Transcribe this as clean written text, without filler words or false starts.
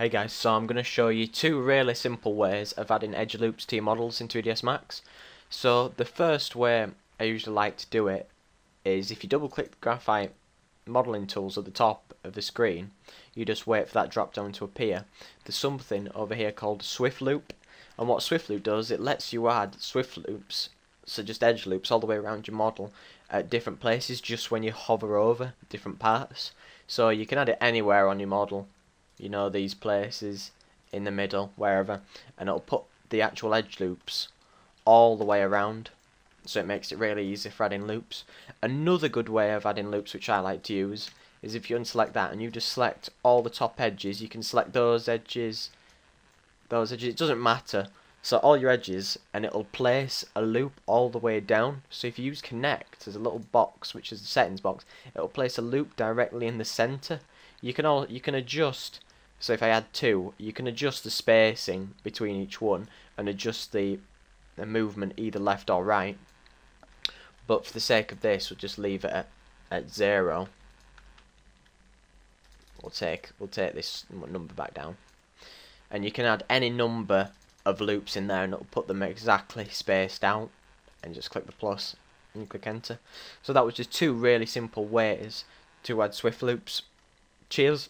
Hey guys, so I'm going to show you two really simple ways of adding edge loops to your models in 3ds Max. So the first way I usually like to do it is if you double click the Graphite modeling tools at the top of the screen, you just wait for that drop down to appear. There's something over here called Swift Loop, and what Swift Loop does, it lets you add Swift Loops, so just edge loops all the way around your model at different places just when you hover over different parts. So you can add it anywhere on your model. You know, these places in the middle, wherever, and it'll put the actual edge loops all the way around, so it makes it really easy for adding loops. Another good way of adding loops, which I like to use, is if you unselect that and you just select all the top edges, you can select those edges, it doesn't matter, so all your edges, and it'll place a loop all the way down. So if you use connect, there's a little box which is the settings box, it'll place a loop directly in the center. You can adjust. So if I add two, you can adjust the spacing between each one and adjust the movement either left or right. But for the sake of this, we'll just leave it at 0. We'll take this number back down. And you can add any number of loops in there and it'll put them exactly spaced out. And just click the plus and click enter. So that was just two really simple ways to add Swift loops. Cheers.